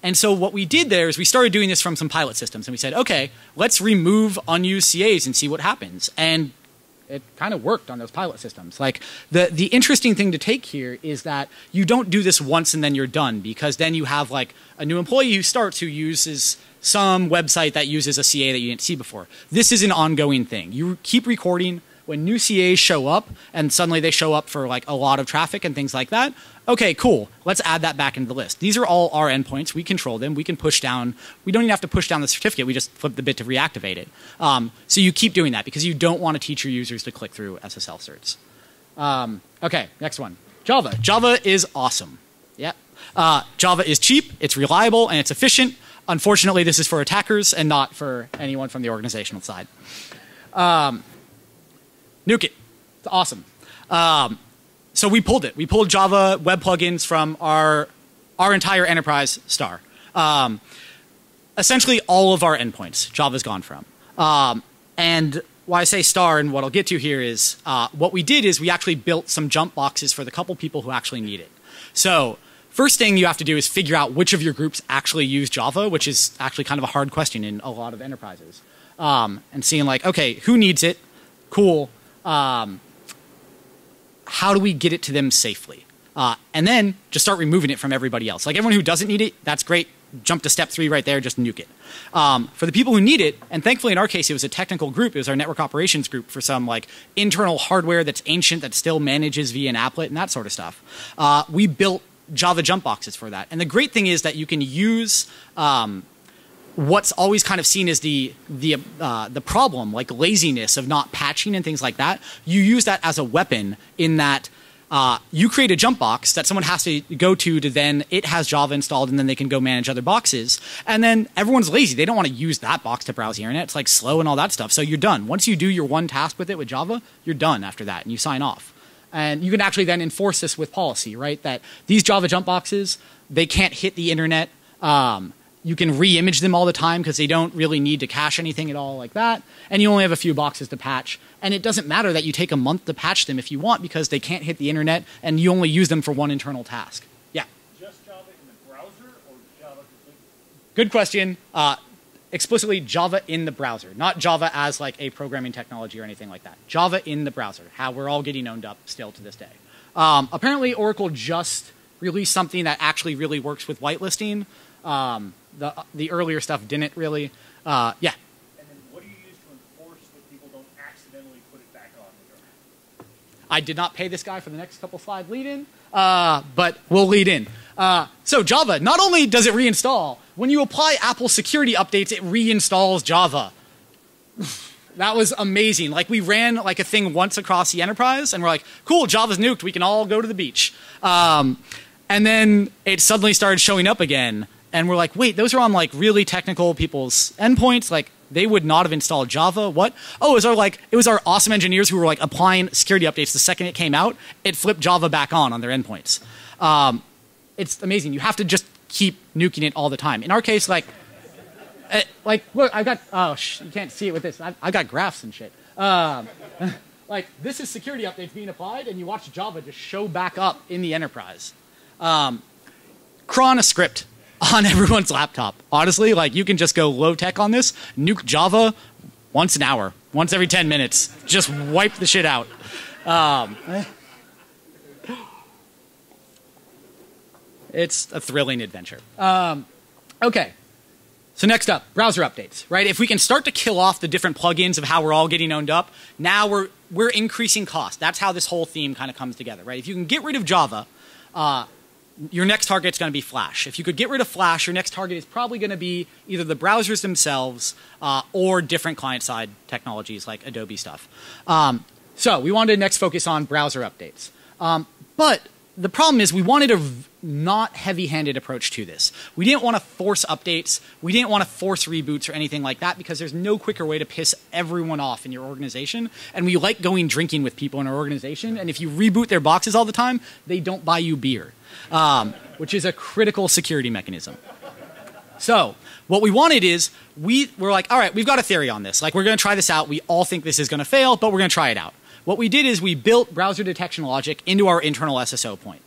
and so what we did there is we started doing this from some pilot systems and we said, okay, let's remove unused C As and see what happens. And it kind of worked on those pilot systems. Like the, the interesting thing to take here is that you don't do this once and then you're done, because then you have like a new employee who starts who uses some website that uses a C A that you didn't see before. This is an ongoing thing. You keep recording. When new C As show up and suddenly they show up for like a lot of traffic and things like that, okay, cool. Let's add that back into the list. These are all our endpoints. We control them. We can push down. We don't even have to push down the certificate. We just flip the bit to reactivate it. Um, so you keep doing that because you don't want to teach your users to click through S S L certs. Um, okay, next one. Java. Java is awesome. Yeah. Uh, Java is cheap. It's reliable and it's efficient. Unfortunately, this is for attackers and not for anyone from the organizational side. Um, Nuke it. It's awesome. Um, so we pulled it. We pulled Java web plugins from our, our entire enterprise star. Um, essentially, all of our endpoints, Java's gone from. Um, and why I say star and what I'll get to here is uh, what we did is we actually built some jump boxes for the couple people who actually need it. So first thing you have to do is figure out which of your groups actually use Java, which is actually kind of a hard question in a lot of enterprises. Um, and seeing like, okay, who needs it? Cool. Um, how do we get it to them safely? Uh, and then just start removing it from everybody else. Like everyone who doesn't need it, that's great. Jump to step three right there, just nuke it. Um, for the people who need it, and thankfully in our case, it was a technical group. It was our network operations group for some like internal hardware that's ancient that still manages via an applet and that sort of stuff. Uh, we built Java jump boxes for that. And the great thing is that you can use um, what's always kind of seen as the, the, uh, the problem, like laziness of not patching and things like that. You use that as a weapon in that uh, you create a jump box that someone has to go to to then it has Java installed and then they can go manage other boxes. And then everyone's lazy. They don't want to use that box to browse the internet. It's like slow and all that stuff. So you're done. Once you do your one task with it with Java, you're done after that and you sign off. And you can actually then enforce this with policy, right? That these Java jump boxes, they can't hit the internet. Um, You can re-image them all the time because they don't really need to cache anything at all like that. And you only have a few boxes to patch. And it doesn't matter that you take a month to patch them if you want, because they can't hit the internet and you only use them for one internal task. Yeah? Just Java in the browser or Java completely? Good question. Uh, explicitly Java in the browser. Not Java as like a programming technology or anything like that. Java in the browser. How we're all getting owned up still to this day. Um, apparently Oracle just released something that actually really works with whitelisting. Um, the, the earlier stuff didn't really. Uh, yeah. And then what do you use to enforce that people don't accidentally put it back on the internet? I did not pay this guy for the next couple slide lead in, uh, but we'll lead in. Uh, so Java, not only does it reinstall, when you apply Apple security updates, it reinstalls Java. That was amazing. Like we ran like a thing once across the enterprise and we're like, cool, Java's nuked. We can all go to the beach. Um, and then it suddenly started showing up again. And we're like, wait, those are on like really technical people's endpoints. Like they would not have installed Java. What? Oh, it was our like it was our awesome engineers who were like applying security updates the second it came out. It flipped Java back on on their endpoints. Um, it's amazing. You have to just keep nuking it all the time. In our case, like, it, like look, I've got oh sh you can't see it with this. I've, I've got graphs and shit. Um, like this is security updates being applied, and you watch Java just show back up in the enterprise. Um, cron a script on everyone's laptop. Honestly, like you can just go low tech on this, nuke Java once an hour, once every ten minutes. Just wipe the shit out. Um, it's a thrilling adventure. Um, okay. So next up, browser updates, right? If we can start to kill off the different plugins of how we're all getting owned up, now we're, we're increasing cost. That's how this whole theme kind of comes together, right? If you can get rid of Java, uh, your next target's going to be Flash. If you could get rid of Flash, your next target is probably going to be either the browsers themselves uh, or different client-side technologies like Adobe stuff. Um, so we wanted to next focus on browser updates. Um, but the problem is we wanted a not heavy-handed approach to this. We didn't want to force updates. We didn't want to force reboots or anything like that because there's no quicker way to piss everyone off in your organization. And we like going drinking with people in our organization. And if you reboot their boxes all the time, they don't buy you beer. Um, which is a critical security mechanism. So what we wanted is we were like, all right, we've got a theory on this. Like we're going to try this out. We all think this is going to fail, but we're going to try it out. What we did is we built browser detection logic into our internal S S O point.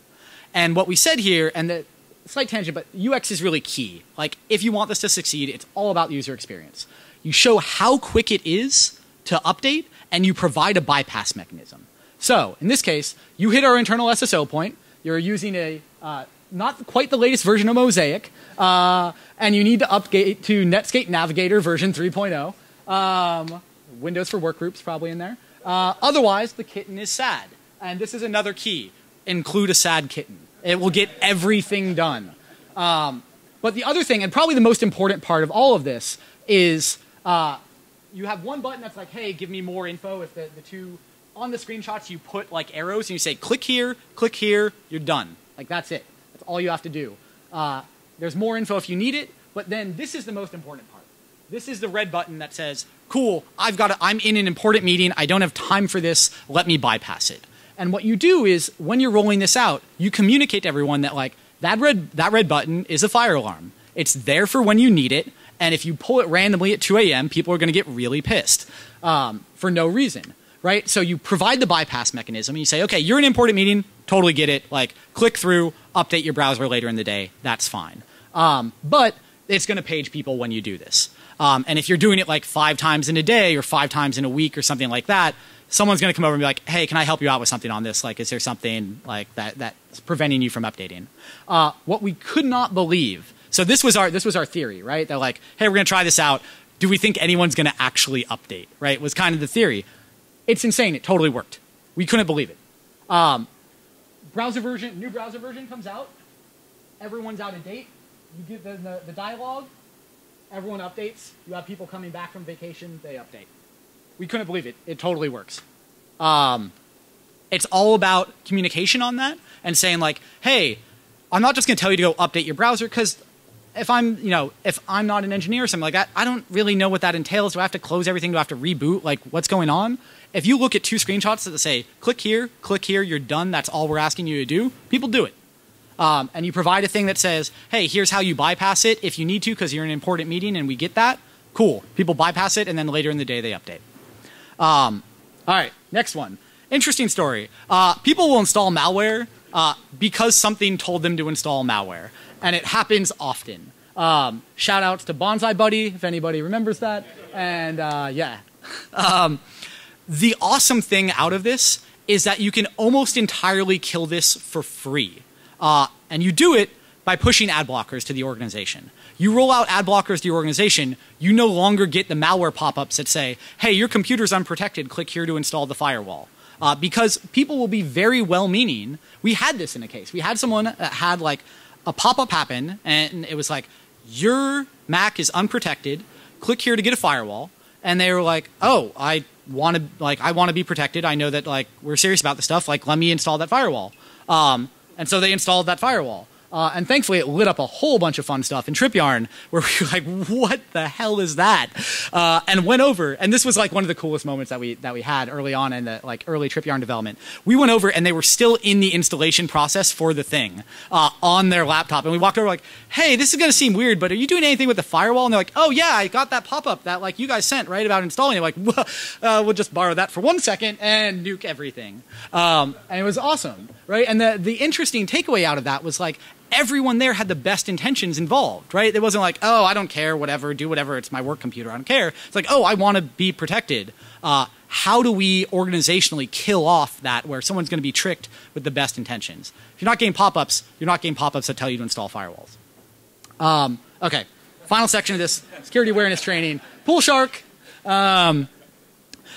And what we said here, and the slight tangent, but U X is really key. Like if you want this to succeed, it's all about user experience. You show how quick it is to update and you provide a bypass mechanism. So in this case, you hit our internal S S O point. You're using a, uh, not quite the latest version of Mosaic, uh, and you need to update to Netscape Navigator version three point oh. Um, Windows for Workgroups probably in there. Uh, otherwise, the kitten is sad. And this is another key. Include a sad kitten. It will get everything done. Um, but the other thing, and probably the most important part of all of this, is uh, you have one button that's like, hey, give me more info if the, the two... On the screenshots, you put like arrows and you say, click here, click here, you're done. Like that's it. That's all you have to do. Uh, there's more info if you need it, but then this is the most important part. This is the red button that says, cool, I've got to, I'm in an important meeting. I don't have time for this. Let me bypass it. And what you do is when you're rolling this out, you communicate to everyone that like that red, that red button is a fire alarm. It's there for when you need it. And if you pull it randomly at two A M, people are going to get really pissed um, for no reason. Right? So you provide the bypass mechanism and you say, okay, you're in an important meeting, totally get it. Like click through, update your browser later in the day. That's fine. Um, but it's going to page people when you do this. Um, and if you're doing it like five times in a day or five times in a week or something like that, someone's going to come over and be like, hey, can I help you out with something on this? Like, is there something like that that's preventing you from updating? Uh, what we could not believe. So this was our, this was our theory, right? They're like, hey, we're going to try this out. Do we think anyone's going to actually update? Right? Was kind of the theory. It's insane. It totally worked. We couldn't believe it. Um, browser version, new browser version comes out. Everyone's out of date. You get the, the, the dialogue. Everyone updates. You have people coming back from vacation. They update. We couldn't believe it. It totally works. Um, it's all about communication on that and saying like, hey, I'm not just going to tell you to go update your browser because if I'm, you know, if I'm not an engineer or something like that, I don't really know what that entails. Do I have to close everything? Do I have to reboot? Like what's going on? If you look at two screenshots that say, click here, click here, you're done. That's all we're asking you to do. People do it. um, and you provide a thing that says, hey, here's how you bypass it if you need to because you're in an important meeting and we get that, cool. People bypass it and then later in the day they update. Um, all right, next one. Interesting story. Uh, people will install malware uh, because something told them to install malware, and it happens often. Um, shout outs to Bonsai Buddy, if anybody remembers that. And uh, yeah. Um, the awesome thing out of this is that you can almost entirely kill this for free. Uh, and you do it by pushing ad blockers to the organization. You roll out ad blockers to your organization, you no longer get the malware pop-ups that say, hey, your computer's unprotected, click here to install the firewall. Uh, because people will be very well-meaning. We had this in a case. We had someone that had like a pop-up happen, and it was like, your Mac is unprotected, click here to get a firewall. And they were like, oh, I want to like I want to be protected. I know that like we're serious about this stuff. Like, let me install that firewall. Um, and so they installed that firewall. Uh, and thankfully, it lit up a whole bunch of fun stuff in TripYarn where we were like, what the hell is that? Uh, and went over. And this was like one of the coolest moments that we that we had early on in the like early TripYarn development. We went over and they were still in the installation process for the thing uh, on their laptop. And we walked over like, hey, this is going to seem weird, but are you doing anything with the firewall? And they're like, oh, yeah, I got that pop-up that like you guys sent right about installing it. Like, well, uh, we'll just borrow that for one second and nuke everything. Um, and it was awesome, right? And the, the interesting takeaway out of that was like, everyone there had the best intentions involved, right? It wasn't like, oh, I don't care, whatever, do whatever, it's my work computer, I don't care. It's like, oh, I want to be protected. Uh, how do we organizationally kill off that where someone's going to be tricked with the best intentions? If you're not getting pop-ups, you're not getting pop-ups that tell you to install firewalls. Um, okay, final section of this, security awareness training. Pool shark. Um,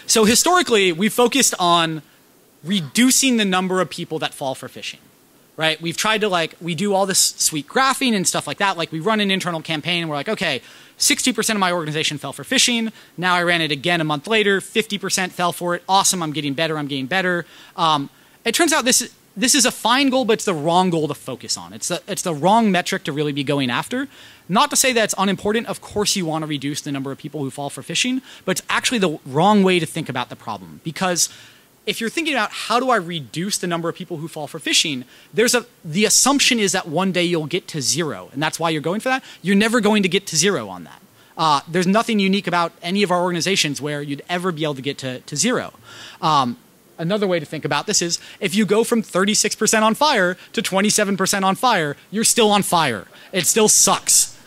so historically, we focused on reducing the number of people that fall for phishing. Right? We've tried to like, we do all this sweet graphing and stuff like that. Like we run an internal campaign and we're like, okay, sixty percent of my organization fell for phishing. Now I ran it again a month later, fifty percent fell for it. Awesome, I'm getting better, I'm getting better. Um, it turns out this, this is a fine goal, but it's the wrong goal to focus on. It's the, it's the wrong metric to really be going after. Not to say that it's unimportant. Of course you want to reduce the number of people who fall for phishing, but it's actually the wrong way to think about the problem because if you're thinking about how do I reduce the number of people who fall for phishing, there's a, the assumption is that one day you'll get to zero, and that's why you're going for that. You're never going to get to zero on that. Uh, there's nothing unique about any of our organizations where you'd ever be able to get to, to zero. Um, another way to think about this is if you go from thirty-six percent on fire to twenty-seven percent on fire, you're still on fire. It still sucks.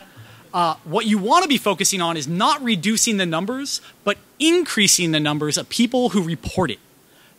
Uh, what you want to be focusing on is not reducing the numbers, but increasing the numbers of people who report it.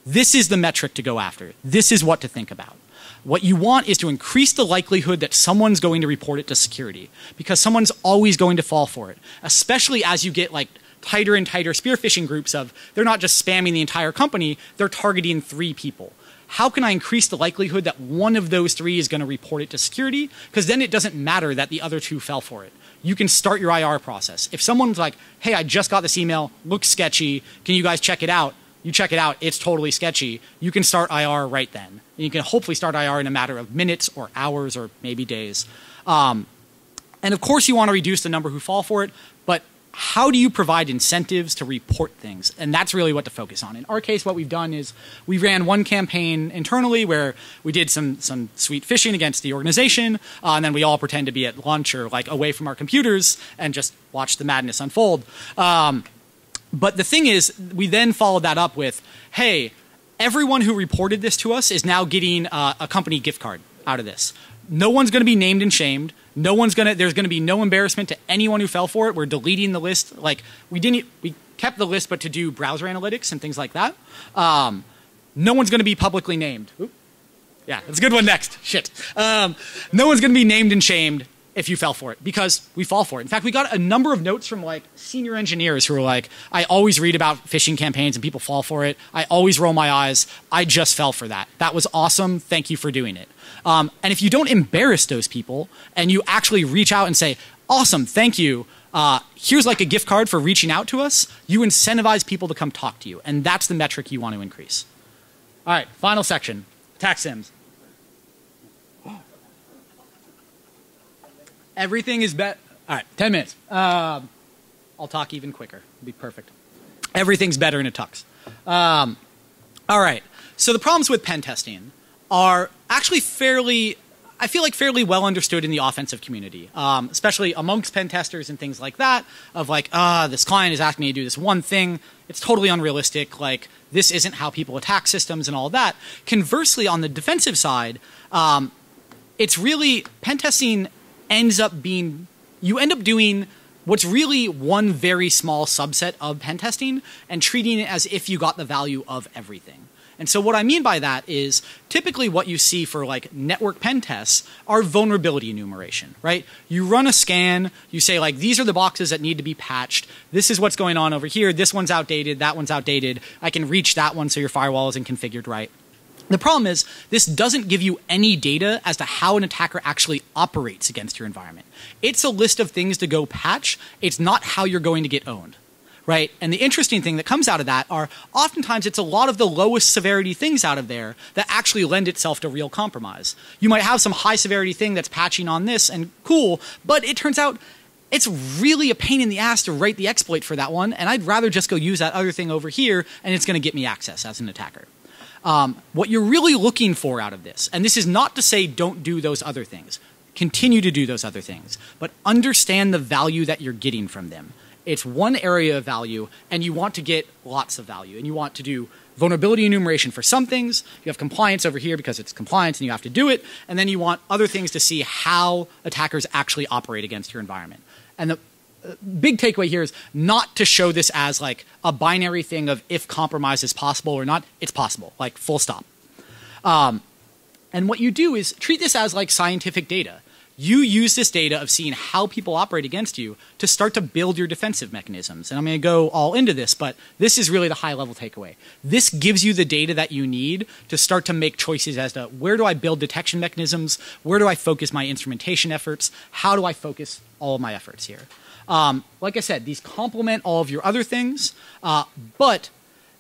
This is the metric to go after. This is what to think about. What you want is to increase the likelihood that someone's going to report it to security because someone's always going to fall for it, especially as you get like tighter and tighter spear phishing groups of they're not just spamming the entire company, they're targeting three people. How can I increase the likelihood that one of those three is going to report it to security? Because then it doesn't matter that the other two fell for it. You can start your I R process. If someone's like, hey, I just got this email, looks sketchy, can you guys check it out? You check it out, it's totally sketchy. You can start I R right then. And you can hopefully start I R in a matter of minutes or hours or maybe days. Um, and of course you want to reduce the number who fall for it, but how do you provide incentives to report things? And that's really what to focus on. In our case, what we've done is we ran one campaign internally where we did some, some sweet phishing against the organization, uh, and then we all pretend to be at lunch or like away from our computers and just watch the madness unfold. Um, But the thing is, we then followed that up with, hey, everyone who reported this to us is now getting uh, a company gift card out of this. No one's going to be named and shamed. No one's going to, there's going to be no embarrassment to anyone who fell for it. We're deleting the list. Like we didn't, we kept the list, but to do browser analytics and things like that. Um, no one's going to be publicly named. Oop. Yeah, that's a good one next. Shit. Um, no one's going to be named and shamed if you fell for it, because we fall for it. In fact, we got a number of notes from like senior engineers who were like, I always read about phishing campaigns and people fall for it. I always roll my eyes. I just fell for that. That was awesome. Thank you for doing it. Um, and if you don't embarrass those people and you actually reach out and say, awesome, thank you. Uh, here's like a gift card for reaching out to us. You incentivize people to come talk to you. And that's the metric you want to increase. All right, final section, attack sims. Everything is better. All right, ten minutes. Um, I'll talk even quicker. It'll be perfect. Everything's better in a tux. Um, all right. So the problems with pen testing are actually fairly I feel like fairly well understood in the offensive community, um, especially amongst pen testers and things like that, of like, ah, uh, this client is asking me to do this one thing. It's totally unrealistic. Like, this isn't how people attack systems and all that. Conversely, on the defensive side, um, it's really, pen testing ends up being, you end up doing what's really one very small subset of pen testing and treating it as if you got the value of everything. And so what I mean by that is typically what you see for like network pen tests are vulnerability enumeration, right? You run a scan, you say like, these are the boxes that need to be patched. This is what's going on over here. This one's outdated. That one's outdated. I can reach that one so your firewall isn't configured right. The problem is this doesn't give you any data as to how an attacker actually operates against your environment. It's a list of things to go patch. It's not how you're going to get owned. Right? And the interesting thing that comes out of that are oftentimes it's a lot of the lowest severity things out of there that actually lend itself to real compromise. You might have some high severity thing that's patching on this and cool, but it turns out it's really a pain in the ass to write the exploit for that one, and I'd rather just go use that other thing over here and it's going to get me access as an attacker. Um, what you're really looking for out of this, and this is not to say don't do those other things, continue to do those other things, but understand the value that you're getting from them. It's one area of value, and you want to get lots of value. And you want to do vulnerability enumeration for some things. You have compliance over here because it's compliance and you have to do it. And then you want other things to see how attackers actually operate against your environment. And the big takeaway here is not to show this as like a binary thing of if compromise is possible or not. It's possible, like full stop. Um, and what you do is treat this as like scientific data. You use this data of seeing how people operate against you to start to build your defensive mechanisms. And I'm going to go all into this, but this is really the high-level takeaway. This gives you the data that you need to start to make choices as to where do I build detection mechanisms, where do I focus my instrumentation efforts, how do I focus all of my efforts here. Um, like I said, these complement all of your other things, uh, but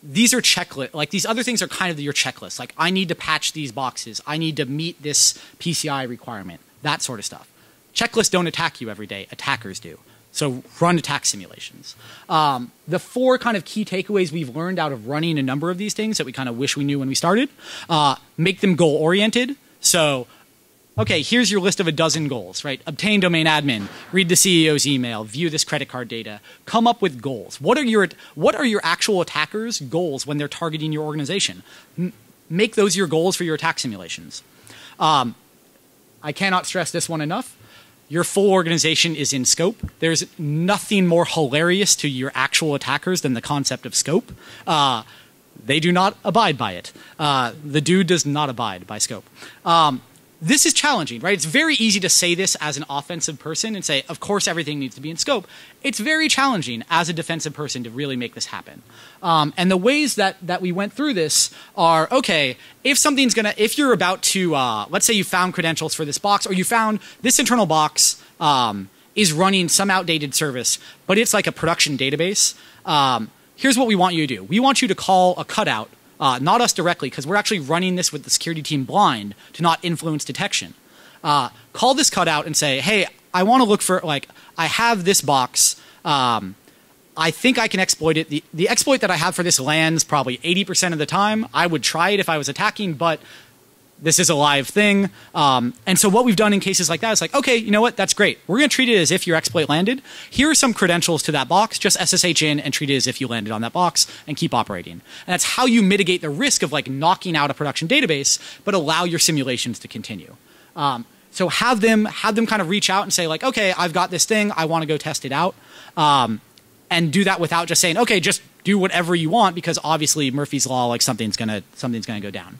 these are checklist, like these other things are kind of your checklist. Like I need to patch these boxes. I need to meet this P C I requirement. That sort of stuff. Checklists don't attack you every day. Attackers do. So run attack simulations. Um, the four kind of key takeaways we've learned out of running a number of these things that we kind of wish we knew when we started, uh, make them goal-oriented. So, okay, here's your list of a dozen goals, right? Obtain domain admin, read the C E O's email, view this credit card data. Come up with goals. What are your, what are your actual attackers' goals when they're targeting your organization? M- make those your goals for your attack simulations. Um, I cannot stress this one enough. Your full organization is in scope. There's nothing more hilarious to your actual attackers than the concept of scope. Uh, they do not abide by it. Uh, the dude does not abide by scope. Um, this is challenging, right? It's very easy to say this as an offensive person and say, of course, everything needs to be in scope. It's very challenging as a defensive person to really make this happen. Um, and the ways that, that we went through this are, okay, if something's going to, if you're about to, uh, let's say you found credentials for this box, or you found this internal box um, is running some outdated service, but it's like a production database. Um, here's what we want you to do. We want you to call a cutout. Uh, not us directly, because we're actually running this with the security team blind to not influence detection. Uh, call this cutout and say, hey, I want to look for, like, I have this box. Um, I think I can exploit it. The, the exploit that I have for this lands probably eighty percent of the time. I would try it if I was attacking, but this is a live thing. Um, and so what we've done in cases like that is like, okay, you know what? That's great. We're going to treat it as if your exploit landed. Here are some credentials to that box. Just S S H in and treat it as if you landed on that box and keep operating. And that's how you mitigate the risk of like knocking out a production database, but allow your simulations to continue. Um, so have them, have them kind of reach out and say like, okay, I've got this thing. I want to go test it out. Um, and do that without just saying, okay, just do whatever you want, because obviously Murphy's Law, like something's going to, something's going to go down.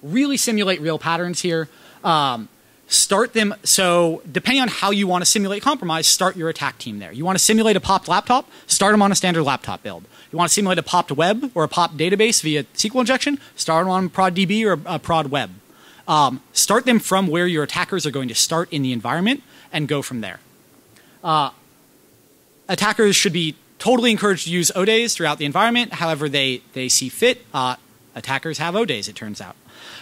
Really simulate real patterns here. Um, start them. So depending on how you want to simulate compromise, start your attack team there. You want to simulate a popped laptop? Start them on a standard laptop build. You want to simulate a popped web or a popped database via S Q L injection? Start them on prod D B or a prod web. Um, start them from where your attackers are going to start in the environment and go from there. Uh, attackers should be totally encouraged to use O days throughout the environment, however they, they see fit. Uh, attackers have O days, it turns out.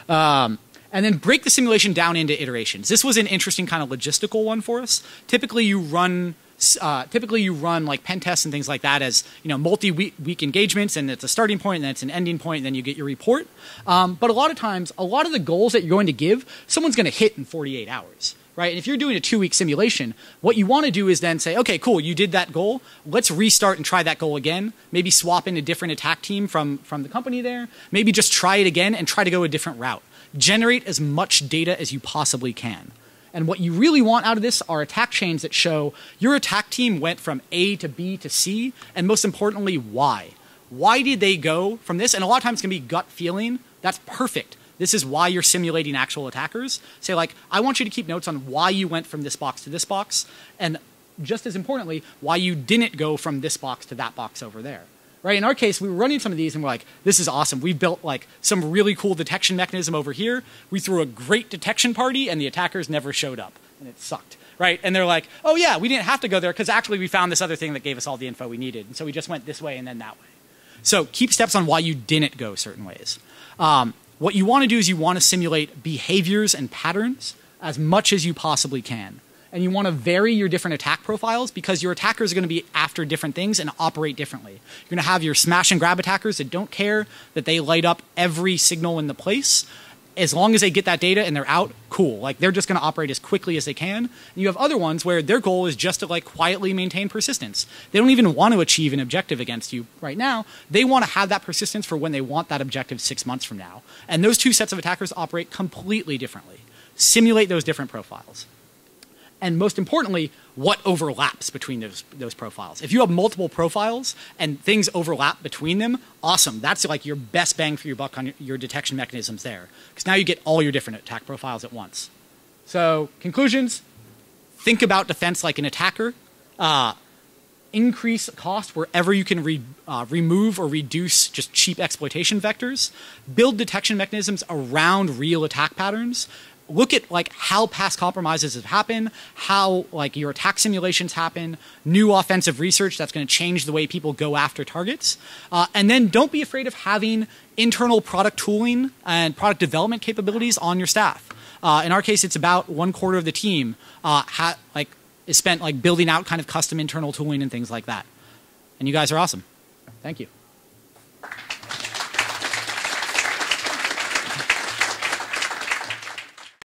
Um, and then break the simulation down into iterations. This was an interesting kind of logistical one for us. Typically, you run Uh, typically you run like pen tests and things like that as, you know, multi-week week engagements, and it's a starting point and then it's an ending point, and then you get your report. Um, but a lot of times, a lot of the goals that you're going to give, someone's going to hit in forty-eight hours, right? And if you're doing a two-week simulation, what you want to do is then say, okay, cool, you did that goal. Let's restart and try that goal again. Maybe swap in a different attack team from, from the company there. Maybe just try it again and try to go a different route. Generate as much data as you possibly can. And what you really want out of this are attack chains that show your attack team went from A to B to C, and most importantly, why. Why did they go from this? And a lot of times it can be gut feeling. That's perfect. This is why you're simulating actual attackers. Say like, I want you to keep notes on why you went from this box to this box, and just as importantly, why you didn't go from this box to that box over there. Right? In our case, we were running some of these and we're like, this is awesome. We built like some really cool detection mechanism over here. We threw a great detection party and the attackers never showed up and it sucked, right? And they're like, oh yeah, we didn't have to go there because actually we found this other thing that gave us all the info we needed. And so we just went this way and then that way. So keep steps on why you didn't go certain ways. Um, what you want to do is you want to simulate behaviors and patterns as much as you possibly can. And you want to vary your different attack profiles because your attackers are going to be after different things and operate differently. You're going to have your smash and grab attackers that don't care that they light up every signal in the place. As long as they get that data and they're out, cool. Like they're just going to operate as quickly as they can. And you have other ones where their goal is just to like quietly maintain persistence. They don't even want to achieve an objective against you right now. They want to have that persistence for when they want that objective six months from now. And those two sets of attackers operate completely differently. Simulate those different profiles. And most importantly, what overlaps between those, those profiles. If you have multiple profiles and things overlap between them, awesome. That's like your best bang for your buck on your, your detection mechanisms there. Because now you get all your different attack profiles at once. So conclusions, think about defense like an attacker. Uh, increase cost wherever you can re, uh, remove or reduce just cheap exploitation vectors. Build detection mechanisms around real attack patterns. Look at like how past compromises have happened, how like your attack simulations happen, new offensive research that's going to change the way people go after targets. Uh, and then don't be afraid of having internal product tooling and product development capabilities on your staff. Uh, in our case, it's about one quarter of the team uh, ha like is spent like building out kind of custom internal tooling and things like that. And you guys are awesome. Thank you.